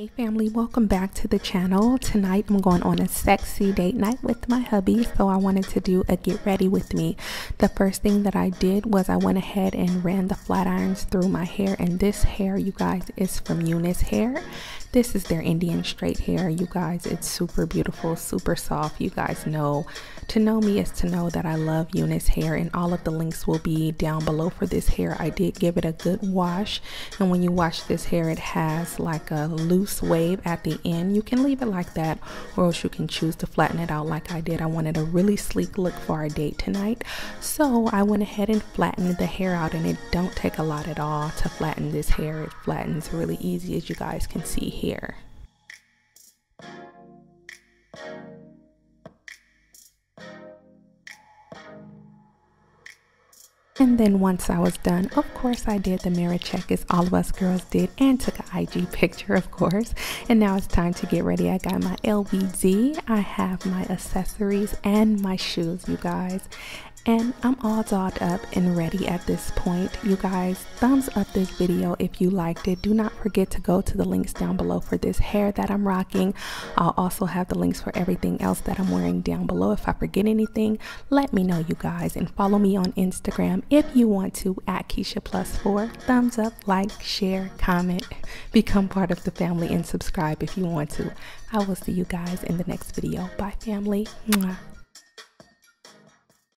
Hey family, welcome back to the channel. Tonight I'm going on a sexy date night with my hubby, so I wanted to do a get ready with me. The first thing that I did was I went ahead and ran the flat irons through my hair, and this hair, you guys, is from Unice Hair. This is their Indian straight hair, you guys. It's super beautiful, super soft. You guys know, to know me is to know that I love Unice Hair, and all of the links will be down below for this hair. I did give it a good wash, and when you wash this hair, it has like a loose wave at the end. You can leave it like that, or else you can choose to flatten it out like I did. I wanted a really sleek look for our date tonight, so I went ahead and flattened the hair out, and it don't take a lot at all to flatten this hair. It flattens really easy, as you guys can see here. And then once I was done, of course I did the mirror check as all of us girls did, and took an IG picture, of course. And now it's time to get ready. I got my LBZ, I have my accessories and my shoes, you guys. And I'm all dolled up and ready at this point. You guys, thumbs up this video if you liked it. Do not forget to go to the links down below for this hair that I'm rocking. I'll also have the links for everything else that I'm wearing down below. If I forget anything, let me know, you guys. And follow me on Instagram if you want to, at KishaPlus4. Thumbs up, like, share, comment, become part of the family, and subscribe if you want to. I will see you guys in the next video. Bye family. Mwah.